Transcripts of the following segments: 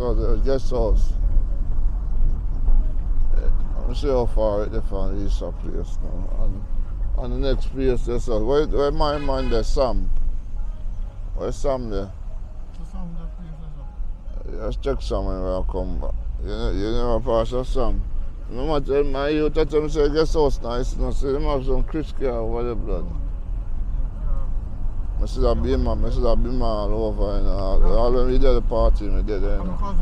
So the guest house. I'm going to see how far they found this place now. And the next place they saw. Where my man there, Sam? Where's Sam there? Sam that place. Just check Sam when I come back. You never pass a Sam. Remember, my youth at them say, guest house now. It's not. See, they have some crispy over the blood. I should have been man, I should have been man all over, you know. All when we did the party, we did it, you know.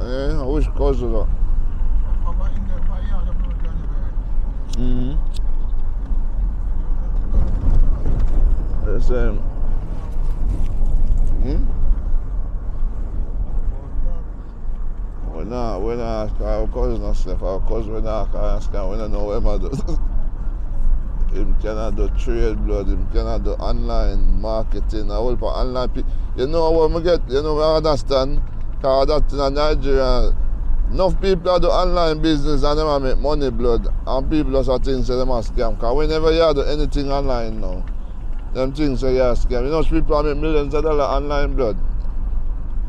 Yeah, which cousin, though? Mm-hmm. The same. Hmm? When I ask our cousin, I slept, our cousin, when I ask her, when I know where my does. Him cannot do trade blood, him cannot do online marketing, all for online people. You know what we get, you know we understand, because that in Nigeria, enough people that do online business and them make money blood, and people also think say them are scam. Because whenever you do anything online now, them things say you are scam. You know people make millions of dollars online blood.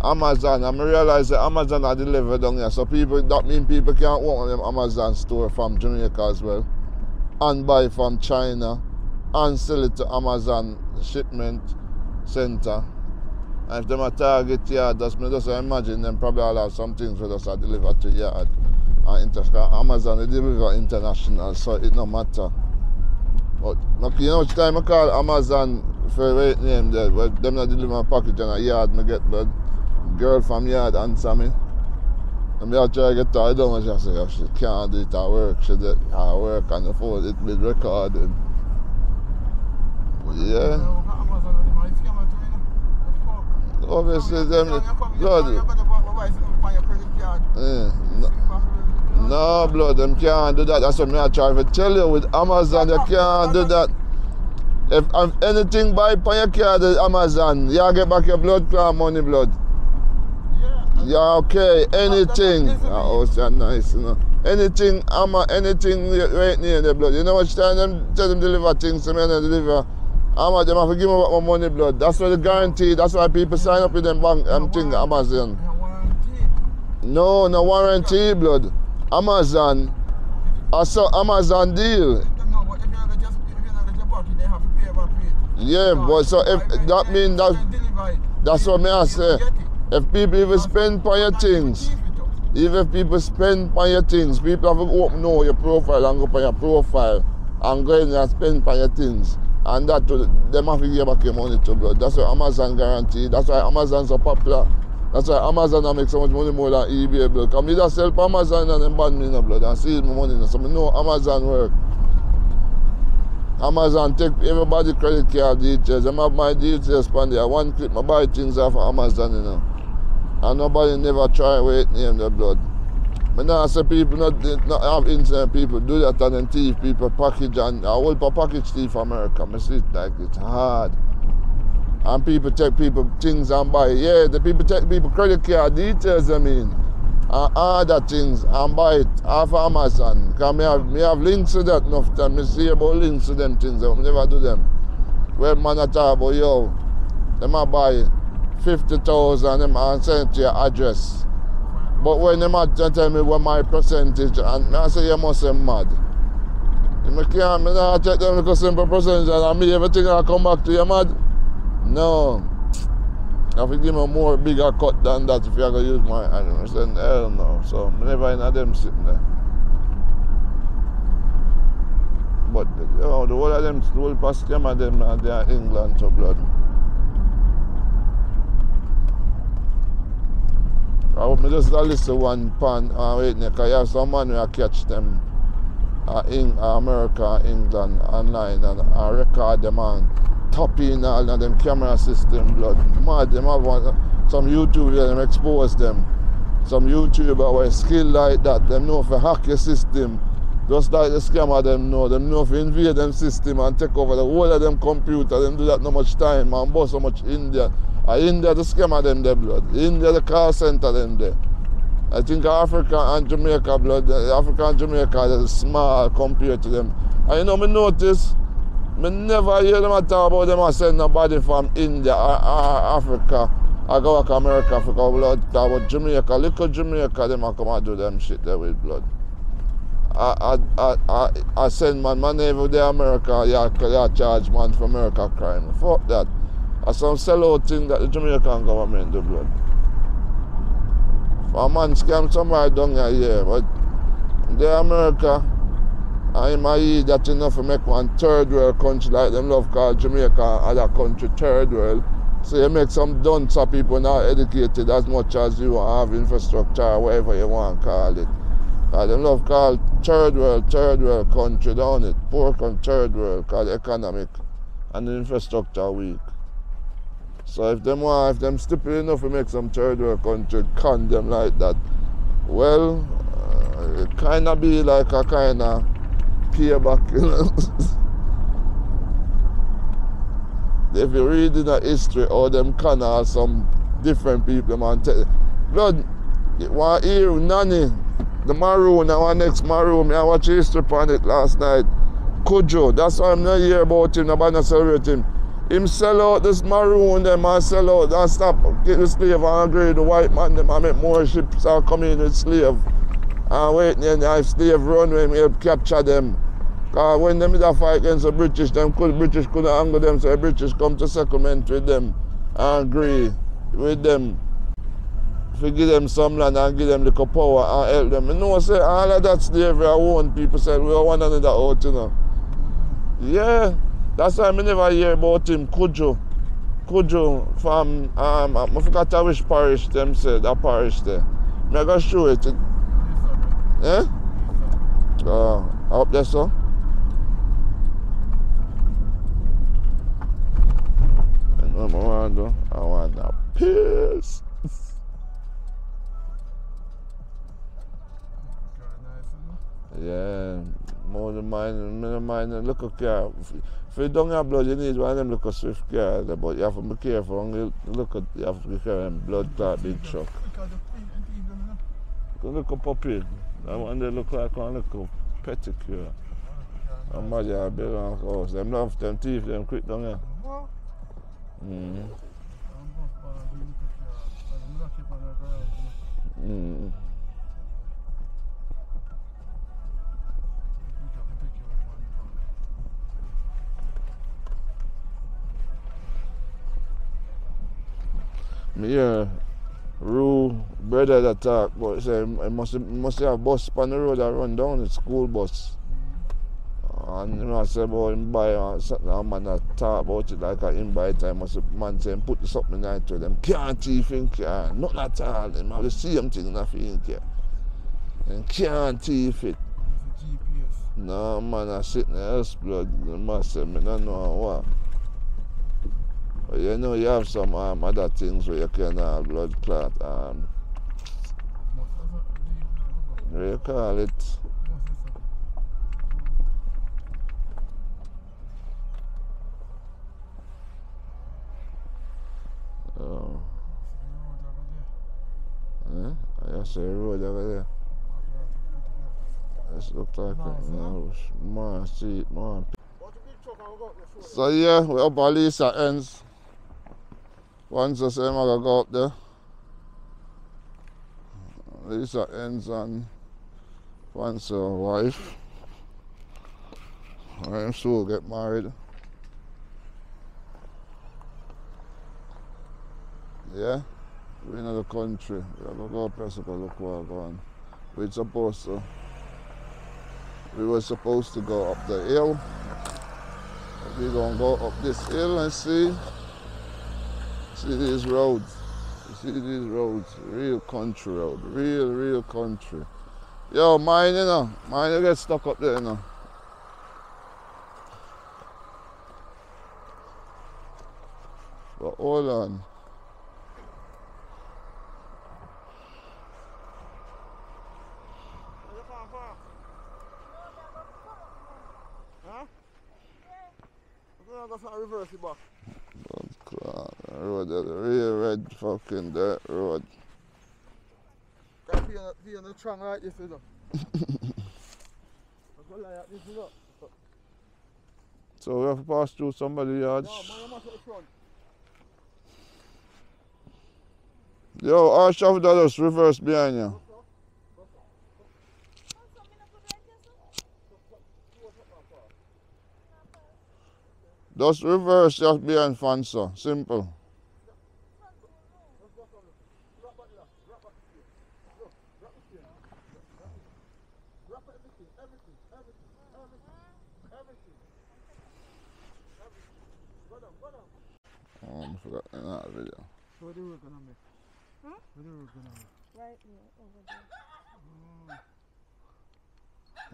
Amazon, I realize that Amazon are delivered down here, so people, that means people can't work on them Amazon store from Jamaica as well. And buy from China and sell it to Amazon shipment center. And if them a target yard, that's me just imagine them probably all have some things with us are delivered to yard and international. Amazon they deliver international, so it no matter. But you know which time I call Amazon for right name there, well them not deliver a package and a yard me get blood. Girl from yard answer me. And I try to get tired down and she said, she can't do it at work, she did her work on the phone, it will record him. Yeah. Obviously, them. No, blood, them can't do that. That's what I try to tell you with Amazon, you can't do that. If anything buy on your card with Amazon, you get back your blood clot money, blood. Yeah, okay, anything. Oh, that's nice, you know. Anything, anything right near the blood. You know what time them tell them deliver things to me and they deliver. Amazon, them have to give me back my money, blood. That's why they guarantee, that's why people sign up with them bank thing, Amazon. No, no warranty, blood. Amazon. I saw Amazon deal. No, but if you're just party, they have to pay about it. Yeah, but so if that means that's what I say. If people even spend on your things, even if people spend on your things, people have to open up your profile and go for your profile and go in and spend on your things. And that to them have to give back your money to blood. That's why Amazon guarantee. That's why Amazon so popular. That's why Amazon makes so much money more than eBay blood. Come just sell for Amazon and then ban me in the blood and steal my money. So I know Amazon work. Amazon take everybody credit card details. They have my details on there. One click I buy things off of Amazon, you know. And nobody never try wait name their blood. But now I say people not have internet people do that and then thief people package and I will package thief America. I see it like it's hard. And people take people things and buy. Yeah, the people take people credit card details, I mean. And other things and buy it off of Amazon. Because me have links to that enough time. I see about links to them things. I never do them. Well man I talk about yo, them I buy it. 50,000 and send it to your address. But when they tell me what my percentage and I say you must be mad. If I can't I take them because simple percentage and me everything I come back to you mad. No. I have to give me a more bigger cut than that if you're gonna use my animal. I said hell no. So I'm never in them sitting there. But you know, the whole of them school past them and them and they are England to blood. I would just listen to one pan and wait there, because you have some man who catch them in America, England, online and record them and top in all of them camera system blood. Mad, them have one, some YouTuber them expose them. Some YouTuber with skill like that, them know for hack your system. Just like the scammer them know for invade them system and take over the whole of them computer, them do that no much time and bust so much India. India the scammer them there blood. India the call center them there. I think Africa and Jamaica blood, Africa and Jamaica is small compared to them. And you know me notice, me never hear them talk about them and send nobody from India or Africa I go back to America for go blood. That was Jamaica, little Jamaica, them I come and do them shit there with blood. I send my money over there America, yeah, I charge man for America crime. Fuck that. I some sellout thing that the Jamaican government do blood. For a man scam somewhere down here, but there America, I'm a year that enough to make one third world country like them love called Jamaica, other country third world. So you make some dunce of people not educated as much as you have infrastructure or whatever you want to call it. They love called third world country, don't it? Poor third world, called economic and the infrastructure weak. So if them stupid enough to make some third world country con them like that, well, it kinda be like a kinda payback, you know. If you read in the history or them canal, some different people, man, tell you, blood, you want to hear Nanny, the Maroon, our next Maroon, I watched history on it last night. Kujo, that's why I'm not hear about him, nobody not celebrate him. Him sell out this Maroon, them, and sell out, and stop, get the slave and agree the white man, them, and make more ships and come in with slave. And wait, and have slave run when we help capture them. Because when they made a fight against the British, the British couldn't angle them, so the British come to settlement with them and agree with them. If we give them some land and give them little power and help them. You know, say all of that slavery I own, people said we are one another out, you know. Yeah, that's why I never hear about him, Kujo. Kujo from, I forgot which parish them said, that parish there. I'm going to show it. Eh? Up there, so. I want a piss. Yeah, more than mine, look at car. If you don't have blood, you need one of them look at swift car, but you have to be careful. Look at, you have to be careful and blood clot big truck. Look at puppy. That one they look like one little petticure. Somebody had a big house. Them love them teeth, them quick down here. Yeah, Rue, brother that talk, but say must have a bus on the road that run down, the school bus. And you know, I said, boy, buy something, a man that talk about it like an invite time. I said, man, say, put something like to them. Can't even care, nothing at all. They have the same thing, nothing care. And can't even. No, man, I sit in the house, blood. The man said, I don't know what. But you know, you have some other things where you can have blood clot. What do you call it? That's the road over there. This looks like a street, man. So yeah, we're up at Lisa ends. Once I say I'm gonna go up there. Lisa ends and once her wife. I'm sure we'll get married. Yeah, we're in the country. We're gonna go up there so we look where we're going. We were supposed to go up the hill. We're gonna go up this hill and see these roads. Real country road. Real country. Yo, mine, you know. Mine, you get stuck up there, you know. But hold on. Reverse it back. God, road, the real red fucking dirt road. Can't be on the trunk like this, you know. I go like this, you know. So we have to pass through somebody's yards. No, man, I'm not at the front. Yo, Arch of Dados, reverse behind you. Just reverse just behind Fansa. Simple. Oh, I forgot in that video. So what do we gonna make? Hmm? What do we gonna make? Right here, over there.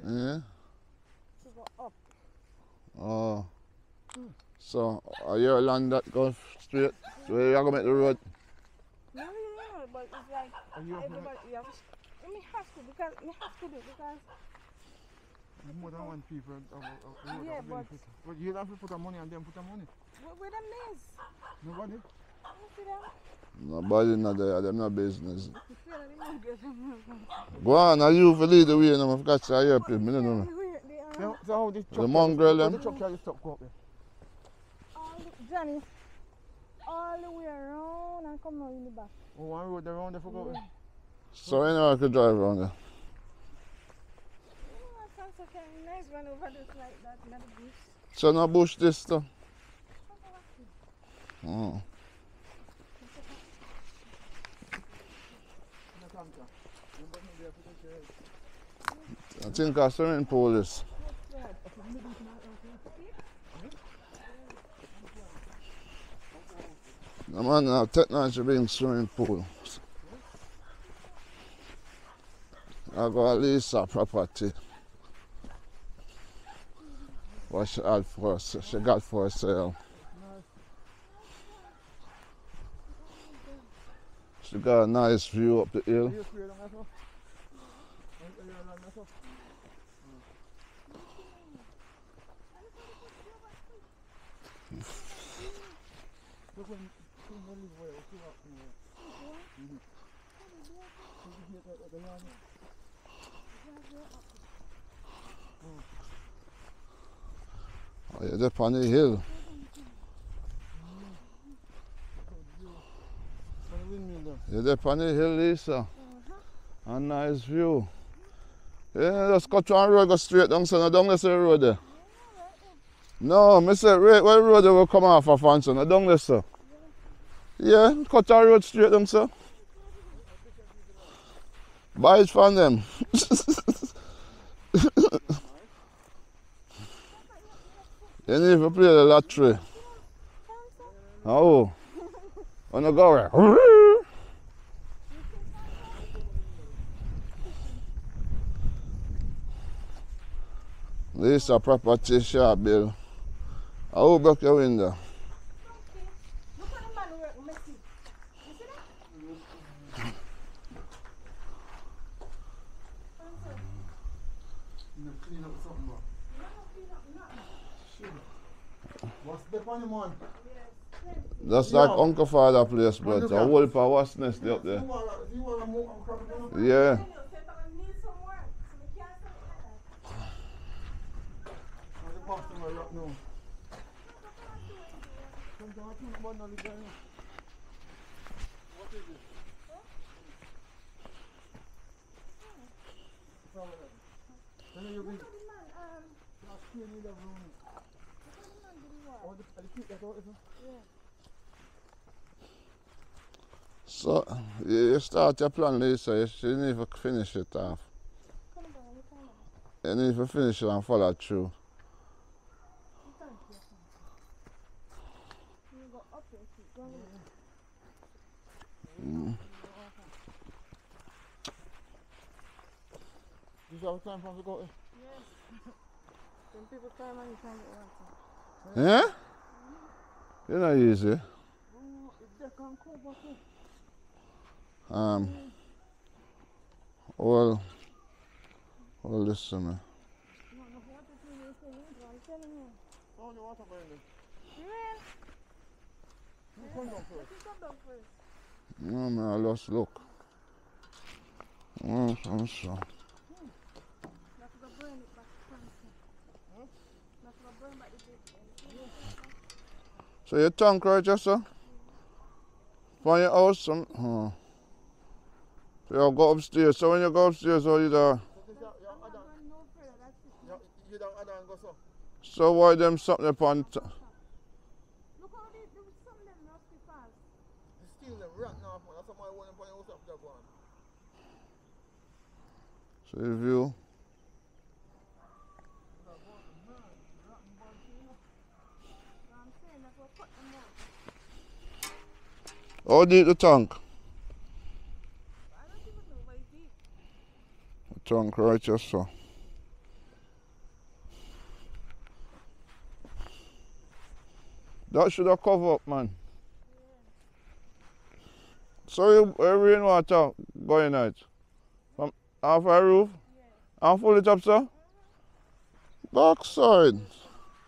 Oh. Yeah? To go up. Oh. Mm. So, are you along that goes straight? So you're gonna make the road? No, no, no, but it's like everybody, you have to. We have to, because we have to do because. More than one people yeah, but you don't have to put the money on them, put the money. Where them is? Nobody? Nobody not there, them no business. Go on, are you for lead the way and I've got to help you, I don't know. So the mongrel them? Johnny, all the way around and come now in the back. Oh, one road around there for go there? So anyone I could drive around there? Okay, nice one over this like that, not a bush. So no bush this stuff? Oh. I think I'm swimming pool this. No man, now technology being swimming pool. I got at least a property. What she had for us, she got for herself. She got a nice view up the hill. Oh, you're up on the hill. You're up on the hill, Lisa. A nice view. Yeah, just cut on the road, go straight down, so no down this road there. No, I said, right, where road they will come off of, and so no down this, sir. Yeah, cut on the road straight down, sir. Buy it from them. You need to play the lottery. Oh, on the go right. This is a property shop, Bill. I will break your window. That's like Uncle Father place, but a whole power's nest up there. Yeah. So, you start your plan, Lisa, you need to finish it off. You need to finish it and follow it through. Is that time for us to go? Yes. When people climb and you can't get water. Yeah? You're not easy. Well, listen to me. No, man, I lost look. Oh, I'm sure. So your tank right, sir? Find your house, some. Yeah, go upstairs. So when you go upstairs, how you do? So why them something upon? Look how they do something nasty fast. They steal them right now. That's why I want them to up there one. See the view. How deep the tank? The tank right here, so. That should have covered up, man. Yeah. So your rainwater going out? From half a roof? Yeah. And full it up, sir? Backside.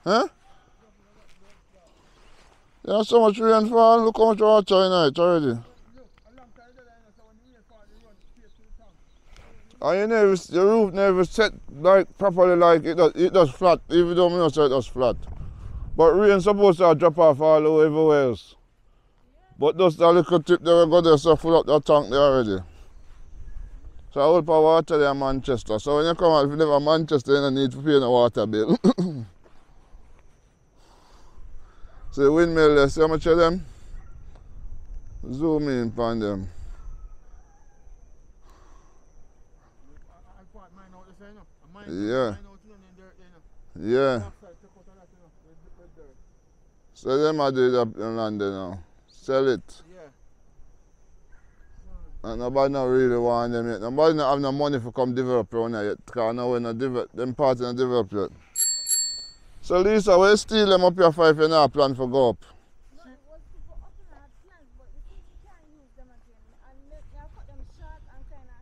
Huh? There's so much rainfall, look how much water in it already. And you never, the roof never set like properly like it does flat, even though we don't say it does flat. But rain supposed to drop off all over everywhere else. But just that little tip there we go there, so full up that tank there already. So I will put water there in Manchester. So when you come out, if you live in Manchester, you don't need to pay no water bill. So the windmill there, see how much of them? Zoom in upon them. Yeah. Yeah. So them are doing it up in London now. Sell it. Yeah. And nobody not really want them yet. Nobody not have no money for come develop around here yet. Because now we not develop, them parts not develop yet. So Lisa, will you steal them up here for if you don't have a plan for go up? No, it was to go up and I have plans, but you see you can't use them again. And they have cut them short and kind of...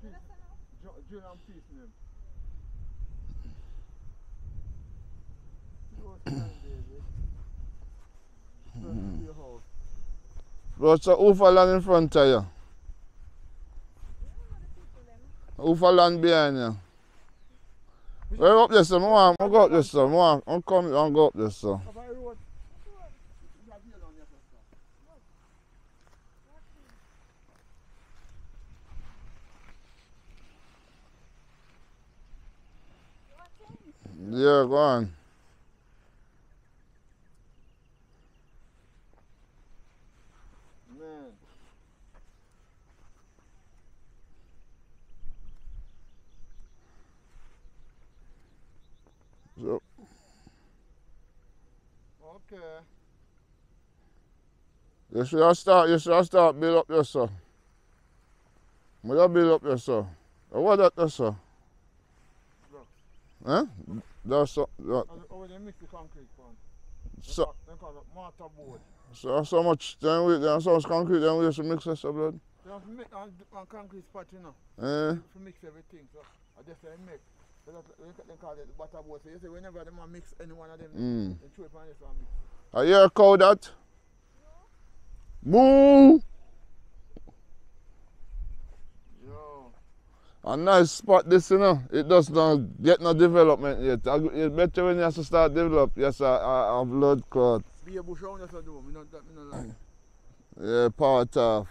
You understand now? Drill and piece in them. But so who for land in front of you? You know who for land behind you? Where up this one? I go up this one. I come and go up this one. Yeah, go on. So. Okay. You should start build up there, sir. Mother build up there, sir. What that there, sir? Huh? That's so that. Over there mix the concrete one. So then call it mortar board. So much then we there's so much concrete then we just mix this up blood. They have to make on concrete spot, you know. To mix everything, so I just make. Are you a cow that? Moo! Yo. A nice spot this, you know. It does not get no development yet. It's better when you have to start develop. Yes, a blood clot. Be a bush on do. Me not like. Yeah, part of.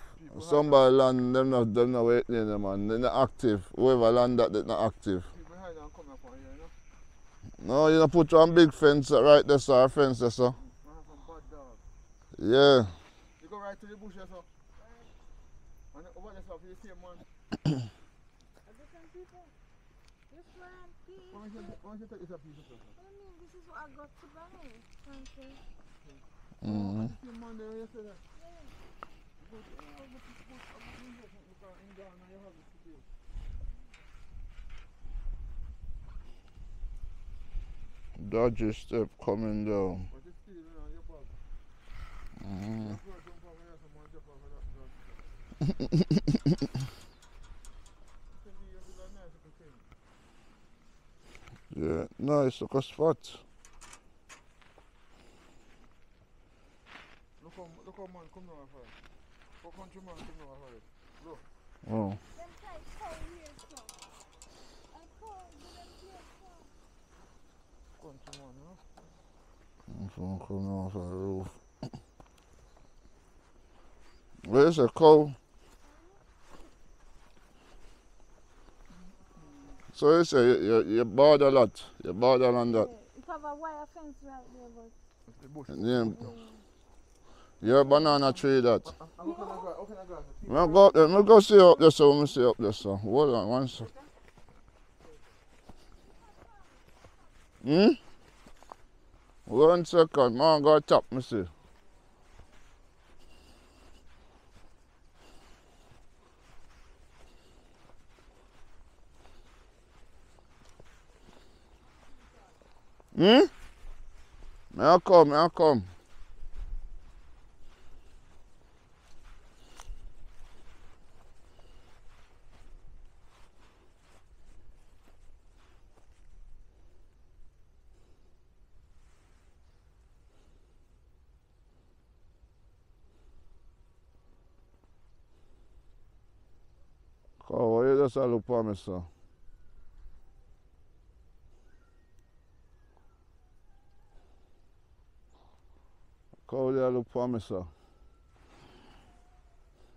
Somebody land, them not waiting in them, man. They're not active. Whoever land that, they're not active. No, you don't put one big fence right there, sir. A fence there, sir. Yeah. You go right to the bush, sir. And over there, sir, you see a man. Different people. Different people. Why don't you take this up, sir? I mean, this is what I got to buy. You see a man there yesterday? Yeah. Dodgy step coming down. Yeah, nice look a spot. Look how man come down for it. What country man come down for it? Look. Oh. Someone coming off the roof. Where's a cow? So you say you bother a lot. You bother on that. It have a wire fence right there, but the bush. Yeah, banana tree that. We'll go up there. We'll go see up there, so we'll see up there, so. Hold on, one second. Hmm? 1 second, man, go top, me see. Hmm? I'll come. Oh, you just look for me, sir. Cold, you look for me, sir.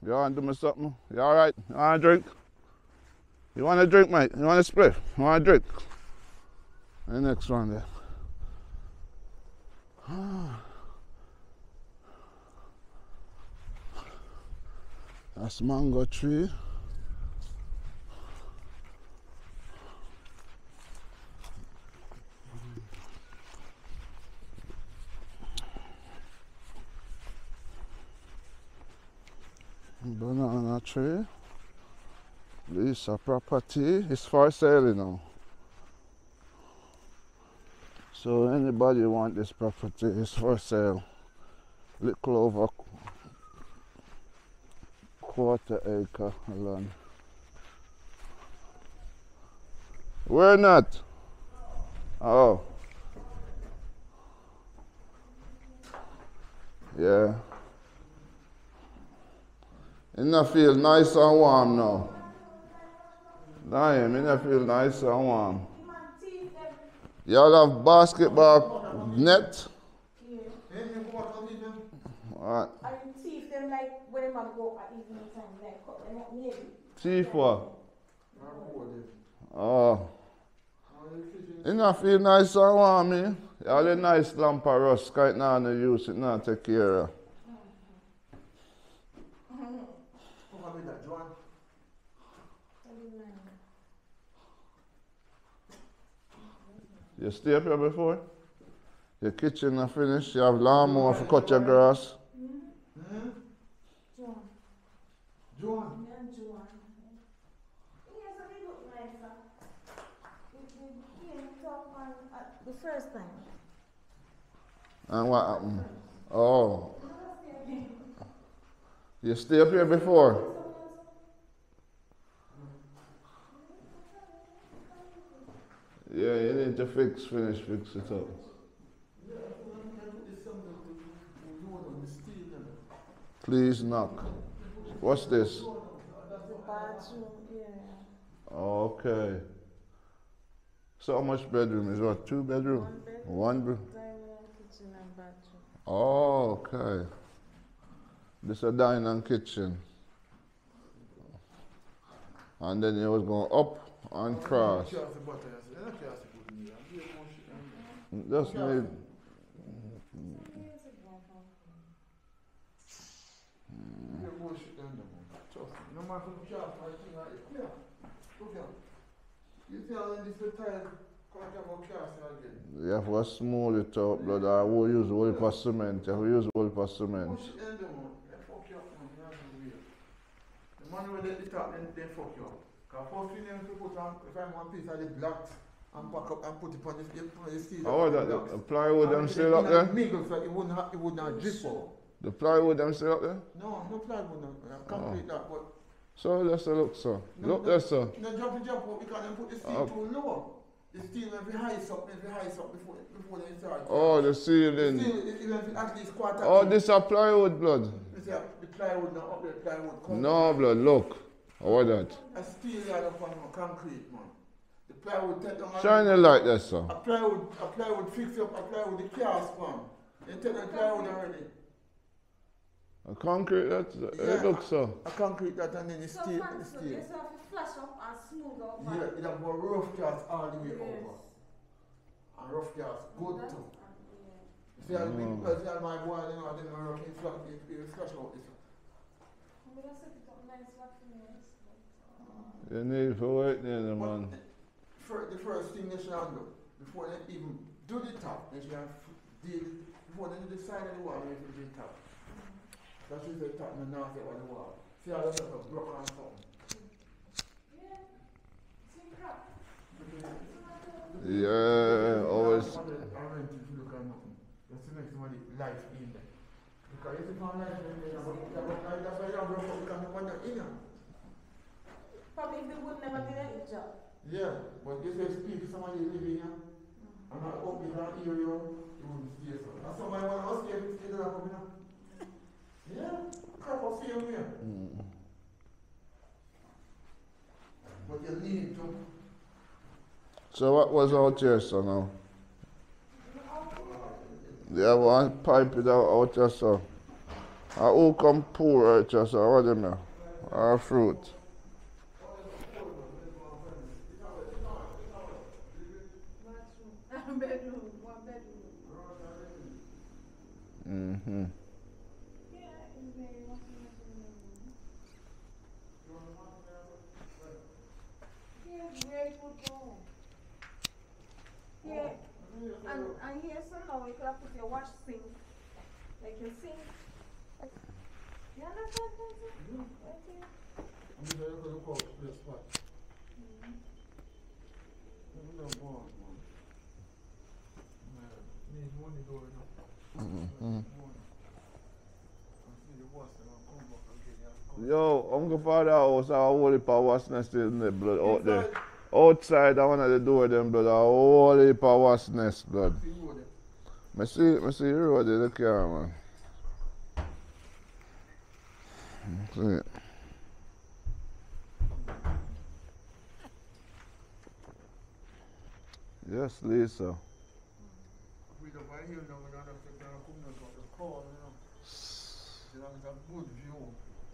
You want to do me something? You alright? You want to drink? You want to drink, mate? You want to spliff? You want to drink? The next one there. That's mango tree. Banana tree. This a property. It's for sale now. So anybody want this property? It's for sale. Little over quarter acre land. We're not. Oh. Yeah. Inna feel nice and warm now. Damn, inna feel nice and warm. Y'all have basketball net? Yeah. What? I teeth them like when them go at evening time, like cut them up maybe. Teeth what? Oh. Inna feel nice and warm, eh? Y'all a nice lamp of rust, right now no use it, now take care of. You stay up here before? Your kitchen is finished, you have lawnmower to cut your grass. Hmm? John. He has a little nice, sir. He came top one at the first time. And what happened? Oh. You stay up here before? Yeah, you need to fix it up. Please knock. What's this? Okay. So how much bedroom is what? 2 bedroom? 1 bedroom. 1 bedroom, kitchen and bathroom. Oh, okay. This is a dining and kitchen. And then you was going up and cross. Just need. You have to small it up, blood. I will use wool for cement. I will use wool for cement. The man will let it up, then fuck you up. Because first thing you put on, if I want a piece of the block and pack up and put it on the steel. Oh, the plywood them still up there? Miggle, so it wouldn't drip out. The plywood them still up there? No, no plywood. I complete that, but... So let's look, sir. No, look there, sir. No, jump up because they put the steel too low. The steel will be high up before they start. Oh, the ceiling. The steel will be at least quarter. Oh, this is plywood, blood. The plywood, not up there, plywood. Concrete. No, blood, look. How that? A steel yard up on concrete, man. The plywood take down. Shine the light there, sir. A plywood fix up, a plywood the cast, man. They take the plywood already. A concrete that's it looks so. A concrete that and then it's so steel. It's steel. It's have to flash up and smooth out. Yeah, it have a rough cast all the way over. And rough cast good that's too. See, I mean, my boy, you know, I didn't know if it's flash out this one. You need for waiting in the man. The first thing they should do, before they even do the top, they should deal, before they do the side of the wall, they should do the top. That is the top and the north of the wall. See how that's a block on something. Yeah, always. I don't think you look at nothing. That's the next one, life in there. Because if you can't life in there, that's why you have rough up, you can't wonder in there. Probably if they would never do that job. Yeah, but this is people, somebody living here. I'm not up in that area, it would stay so. And somebody want us here, it stays up in there. Yeah, crap of film here. But you need to. So what was out here, so now? Yeah, one pipe it out here, so. I all come poor out here, so what am I? Our fruit. Mm-hmm. Yeah, and here somehow you could have put your wash sink, like your sink. You understand what I'm saying? I'm just going to call this part. I'm not born, man. I need money going up. Yo, I'm going to find out how the power's nest in the blood out there. Outside, I wanted to do them, blood, a whole heap of wasp nest, blood. I see the road there, look here, man. See it. Yes, Lisa. We don't buy here now, we don't have to come down to the call, you know. It's a good view.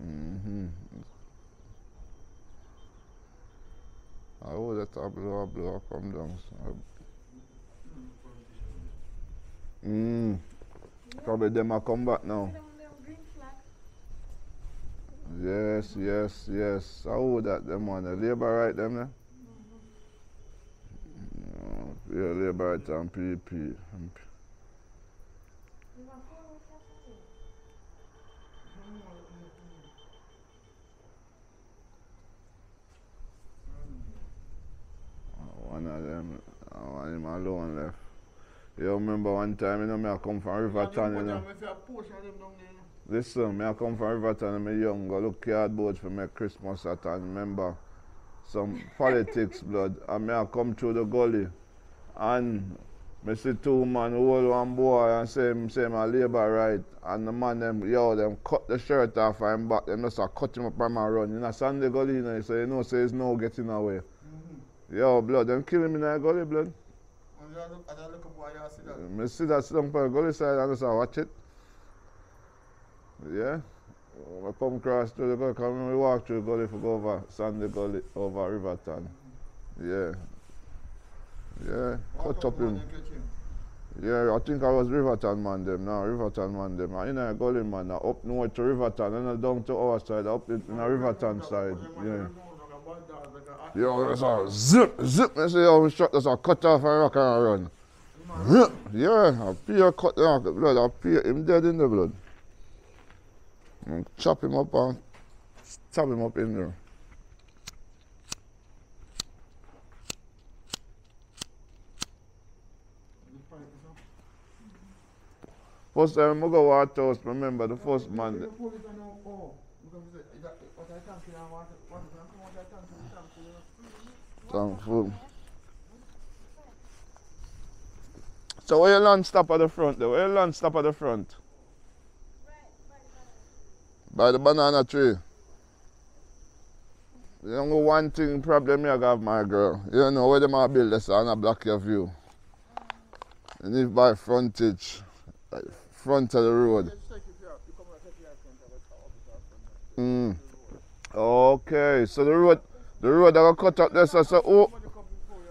Mm-hmm. I will let her blow, come down. Probably them are come back now. Yes. I would that them on the labor right them there. Yeah, labor right and PP. One of them, one of them alone left. You remember one time, you know, me I come from Riverton, you know. Listen, me I come from Riverton and me young, go look cardboard for me Christmas at and remember some politics blood. And me I come through the gully and me see two man hold one boy and say my labour right. And the man them, yo, them cut the shirt off and him back, them just cut him up and run. You know, Sunday gully, you know, so you know, says no getting away. Yo, blood, them kill him in the gully, blood. I see that slump on the gully side and just watch it. Yeah? I come across through the gully, come we walk through the gully for go over Sandy Gully, over Riverton. Yeah. Yeah, cut up him. Yeah, I think I was Riverton man them now, Riverton man them. I in the gully man, up north to Riverton, and down to our side, up in the Riverton side. Yeah. Yo, that's a zip, I say, yo, we shot, that's a cut off and rock and run. Zip, yeah, a peer cut off the blood, a peer him dead in the blood. And chop him up and stab him up in there. First time I go to the house, remember the first man. Thankful. So where your land stop at the front there? Where your land stop at the front? By the banana tree. You know one thing problem I have my girl. You know where them are build this and I block your view. You need by frontage. Like front of the road. Okay, so the road that got cut up there, sir. So who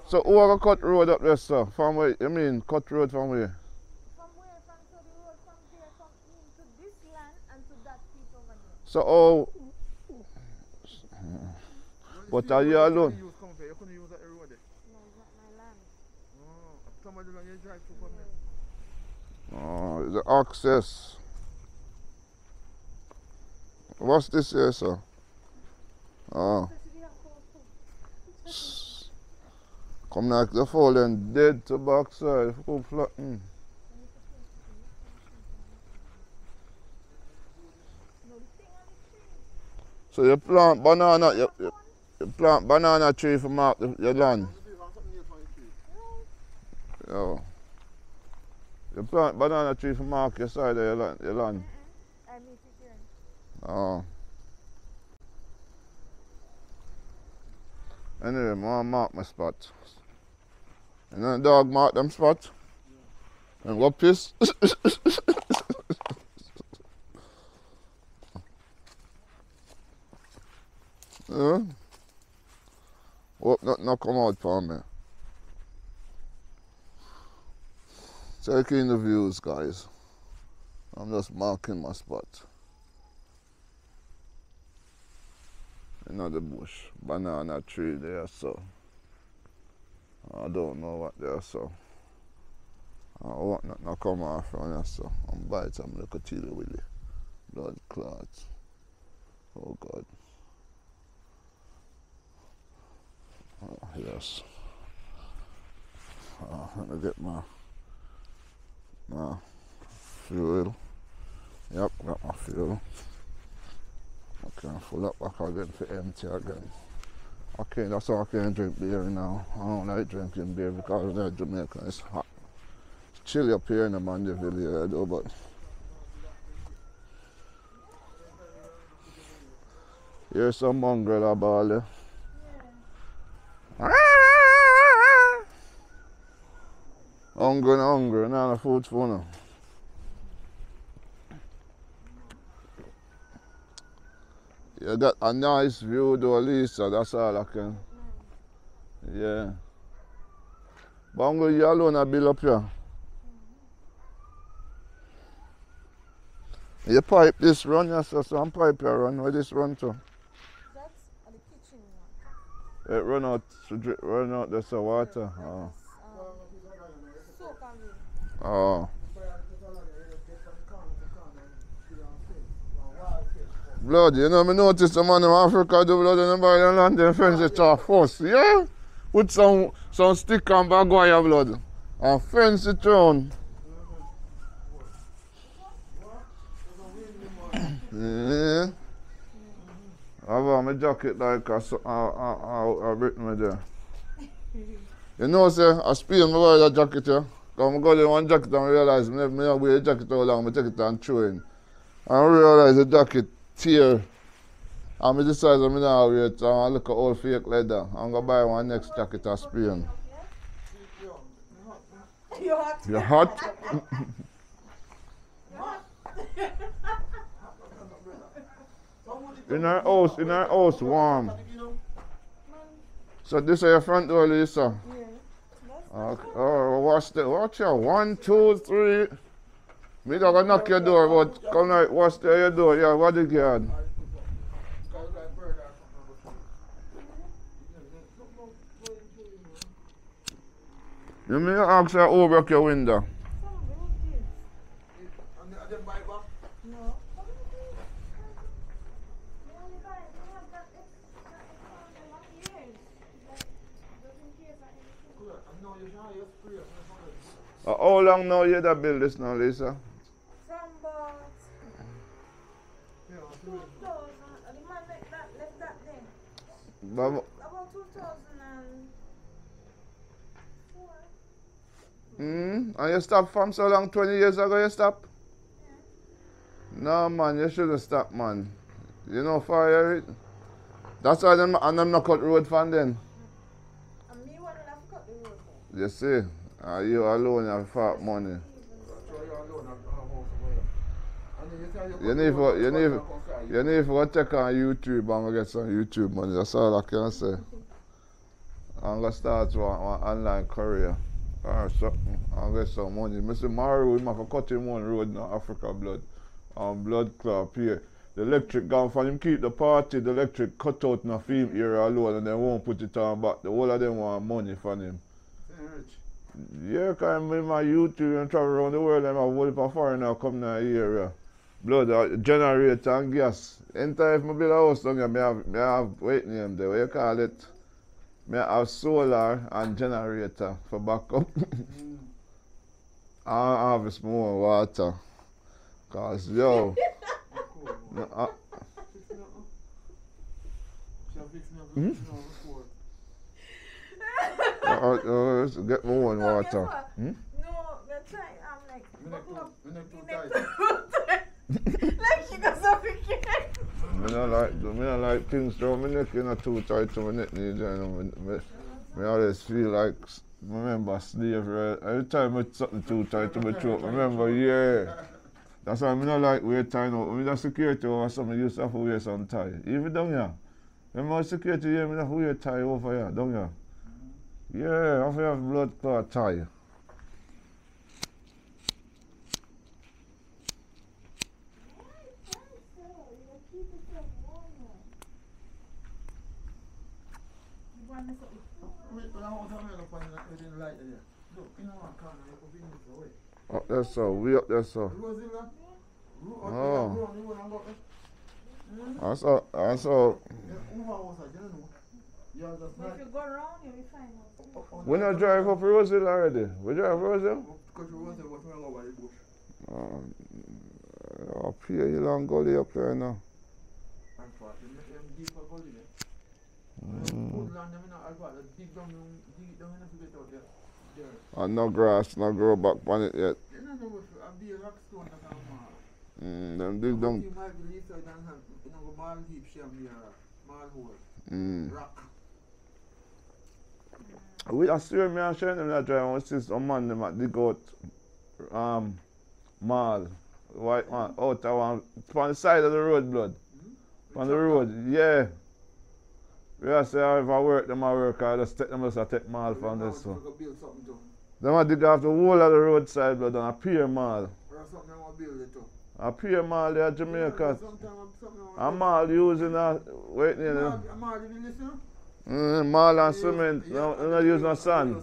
got cut road up there, sir? From where? I mean, cut road from where? From where? From so the road from there, from into this land and to that street over there. So oh, but are you alone? You couldn't use that road there. No, it's not my land. Oh, somebody long you drive through from there. Oh, the access. What's this here, sir? Oh. Come like the fallen dead to backside, full flatten. So you plant banana, you plant banana tree for mark your land. Yo. You plant banana tree for mark your side of your land. Oh. Anyway, I mark my spot. And then the dog mark them spot. Yeah. And what piss? Yeah. Hope nothing not come out for me. Check in the views, guys. I'm just marking my spot. Another bush, banana tree there, so I don't know what there, so I want nothing to come off from there, so I'm biting some little teely willy, blood clots. Oh God. Oh, yes. Oh, let me get my fuel. Yep, got my fuel. I can full up back again for empty again. Okay, that's why I can't drink beer now. I don't like drinking beer because there Jamaica is hot. It's chilly up here in the Mandeville here though, but here's some mongrel barley. Yeah. Hungry, now the food's for now. You got a nice view though, Lisa, that's all I can. Yeah. Bongo, you alone I build up here. You pipe this run, yes, so I'm pipe here run. Where this run to? That's the kitchen one. It run out there's the water. Oh. Soap and oh. Blood, you know, I noticed a man in Africa do blood in the Bible and then fence it off first, yeah? With some stick and bag wire blood and fence it round. Yeah. I've got my jacket like I written me there. You know, sir, I spill my wear that jacket here. Because I got in one jacket and I realized I never wear the jacket all long, I take it and throw in. And I realized the jacket tear. And I decided I'm not wear it. I look at all fake leather. I'm going to buy one next jacket of Spain. You're hot. You're hot? in our house, warm. So this is your front door, Lisa? Yeah. Okay. Oh, watch out. 1, 2, 3. Me don't go knock your door, but come like, what's there your door? Yeah, what did you get? You may ask her who broke your window? How long now you that build this now, Lisa? 2000, the man left that thing. About 2004. And you stopped from so long, 20 years ago you stopped? Yeah. No man, you should have stopped, man. You know fire it. That's why them not cut road from then. And me one have cut the road from. You see, you alone have fat money. You need to go check on YouTube and get some YouTube money. That's all I can say. I'm going to start one online career or something and get some money. Mr. Mario, we have to cut him one road now, Africa blood. And blood club here. The electric gone from him, keep the party, the electric cut out in the film area alone and they won't put it on back. The whole of them want money from him. Yeah, because I'm in my YouTube and travel around the world and I'm a whole foreigner come to the area. Blood, generator and gas. Anytime if I build a house down here, I have wait name there, what you call it? I have solar and generator for backup. I harvest more water. Cause yo, get more on water. No, that's right. I'm like, like she doesn't forget. Me not like things around my neck. You know, too tight to my neck. Me always feel like. Remember slavery. Every time I something too tight to my throat. Remember, yeah. That's why I don't like wear tie now. I mean, that security over something, you used to have to wear some tie. Even down here. Remember security here, I have to wear tie over here, down here. Yeah, I have to have blood clot tie. Up there, so we up there, so. Oh. I saw. We not drive up Roseville already. We drive Roseville. Up here, you long gully up there now. And no grass, no grow back on it yet. Them dig down. We are still me and showing them that drive. We see some man them at dig out mall, white man, out one on the side of the road, blood. On the road, yeah. We are say if I work them I work, I just take them as I take mall from this one. Them I dig off the whole of the roadside blood and a pier mall. Or something I want to build it up. A pier mall there at Jamaica. A mall using a wait near them. A mall in this one? Mall and cement. Yeah. No, not using no sand.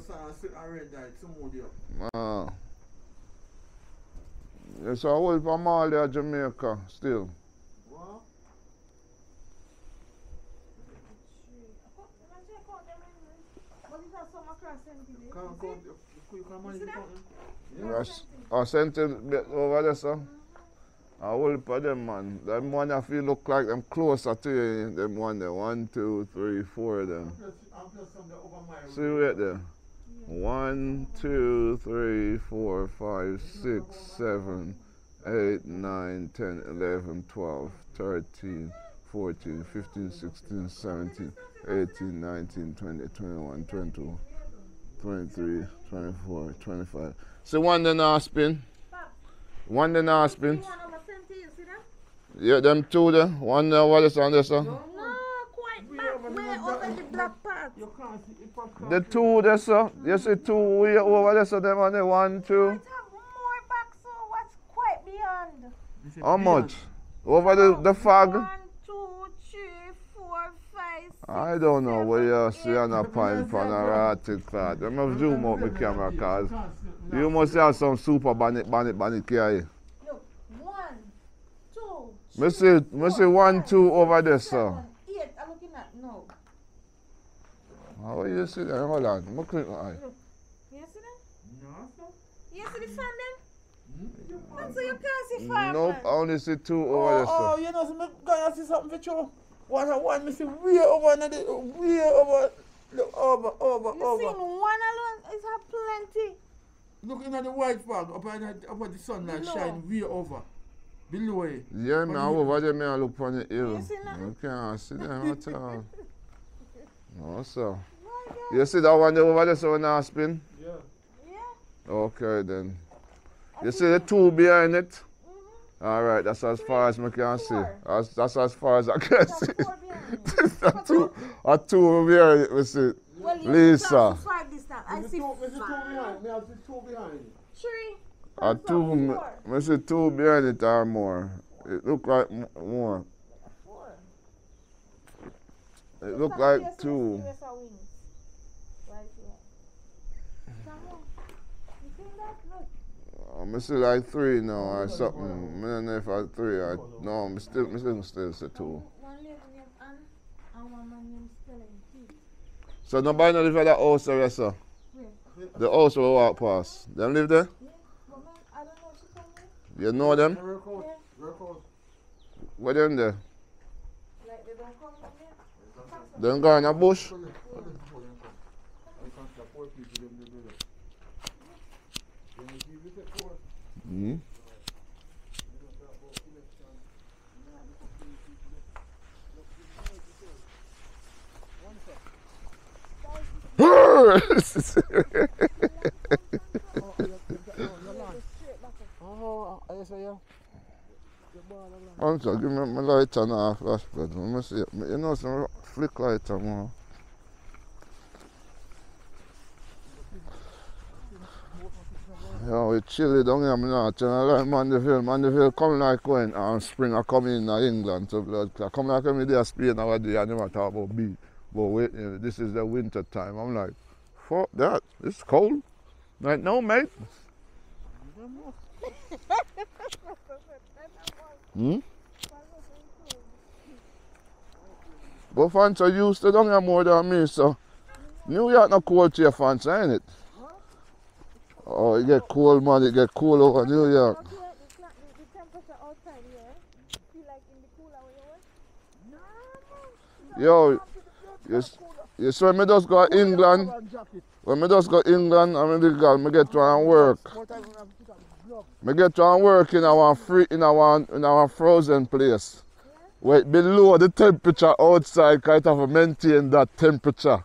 Ah. There's a whole mall there at Jamaica still. I sent it over there, sir. I will put them, man. Them one I feel look like them closer to you. Them one there. 1, 2, 3, 4 of them. See right there. 1, 2, 3, 4, 5, 6, 7, 8, 9, 10, 11, 12, 13, 14, 15, 16, 17, 18, 19, 20, 21, 22, 23, 24, 25. So one then I spin. One then I spin. Yeah, them two there. One there, what is on there, sir? No, quite back, way over the black part. The two there, sir. You see two way over there, so them on there. 1, 2. More back, so what's quite beyond? How much? Over the fog? 1, 2, 3, 4, 5, 6, I don't know where you see on a pine for an erratic card. I must zoom out my camera cars. You must have some super bandit carry. Look, 1, 2, 3. I see 1, 2 over there, sir. 8, I'm looking at no. How you see that? Hold on. I'm looking at it. Look, you see that? No, sir. You see the fan then? So you can't see five. Nope, I only see 2 over there, sir. Oh, you know, so I'm going to see something for you. One, I see way over, over. You see one alone, it's a plenty. Looking at the white fog, up at the sunlight shine way over. Below it. Yeah, man, over there, man, I look on the hill. You see that? You can't see that at all. No, sir. You see that one there over there, so when I spin? Yeah. Yeah. Okay, then. You see the two behind it? All right, that's as far as I can see. That's as far as I can see. That's two over here, we see. Lisa. I see two behind it. Three. I two, I see two behind it or more. It look like more. It look like two. I see like three now or something. I don't know if I three. No, I'm still say two. One lady named Anne and one man named Stella. So nobody knows if that house area, sir? Yeah. The house will walk past. Them live there? Yeah. But man, I don't know if she can live. You know them? Yeah. Where them there? Like they don't come from there? They don't go in a bush? Yeah. Mm-hmm. I'm sorry, give me my light on a flashlight. Let me see it. You know, some flick light on one. Yo, it's chilly down here, like Mandeville. Mandeville come like when spring I come in England to blood clot. Come like every day Spain our day and never talk about beef. But wait, this is the winter time. I'm like, fuck that, it's cold. Like no mate. Hmm? But fans are used to down here more than me, so New York no cold to your fans, ain't it? Oh, it get cold, man. It get cold over New York. Okay, the temperature outside here, you feel like in the cooler where you were? No, no. Yo, you see, when I just go to England, I'm in the girl, I get to work. I get to work in our free, in our frozen place. Wait, below the temperature outside, because it have to maintain that temperature.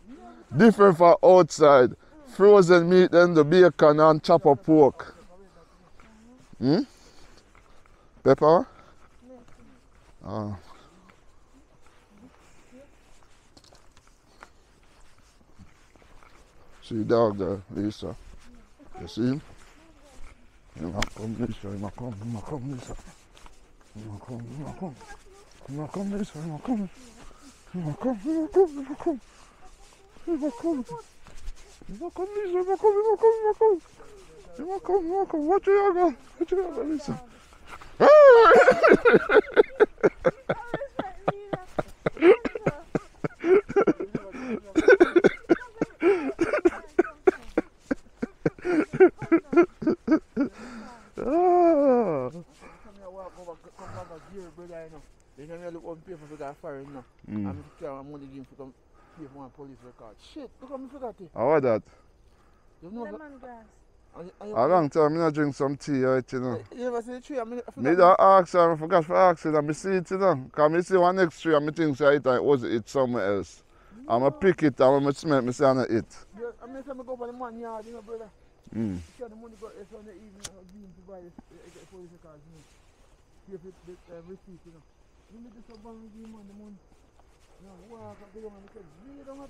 Different from outside. Frozen meat and the bacon and chop of pork. Hmm? Pepper? Oh. See dog there, Lisa. You see him? He might come, Lisa. He might come, Lisa. He might come. He might come, Lisa. He might come. He won't come. Watch your go, Lisa. Police record. Shit, look at me forgot it. How was that? You know, lemongrass. A long time I drink some tea, right, you know. You never see the tree? I forgot for accident. I see it, you know. Because I see one next tree and I think it was somewhere else. No. And I pick it and I smell it, I eat. I mean, I go for the money, you know, brother. Mm. You the money go on the evening to buy the police records, you know. Give it the receipt, you know. You need to give him the money. Mm. You don't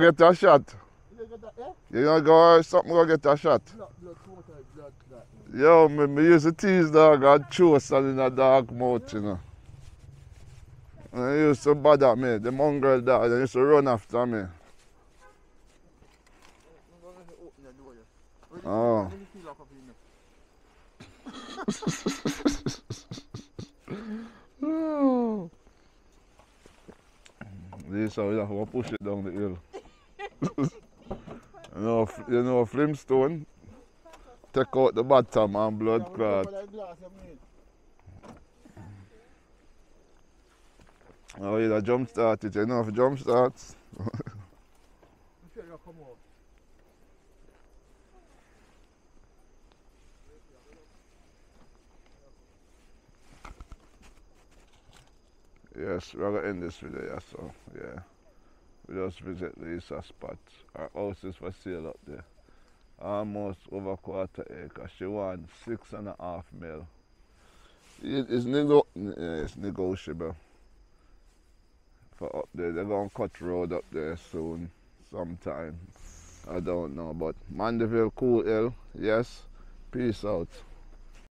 get that shot. You gonna go something go get a shot? Blood. Yo, me use a tease dog and chew something in a dark mouth, you know. And they used to bother me, the mongrel dog, they used to run after me. Oh. This how we have to push it down the hill. You know, Flintstone, take out the bottom and blood clot. Oh yeah, jump start it, enough jump starts. Yes, we're gonna end this video, yeah, so yeah. We just visit these spots. Our house is for sale up there. Almost over quarter acre. She won 6.5 mil. It's negotiable. For up there, they're gonna cut road up there soon, sometime. I don't know, but Mandeville, cool hill, yes. Peace out.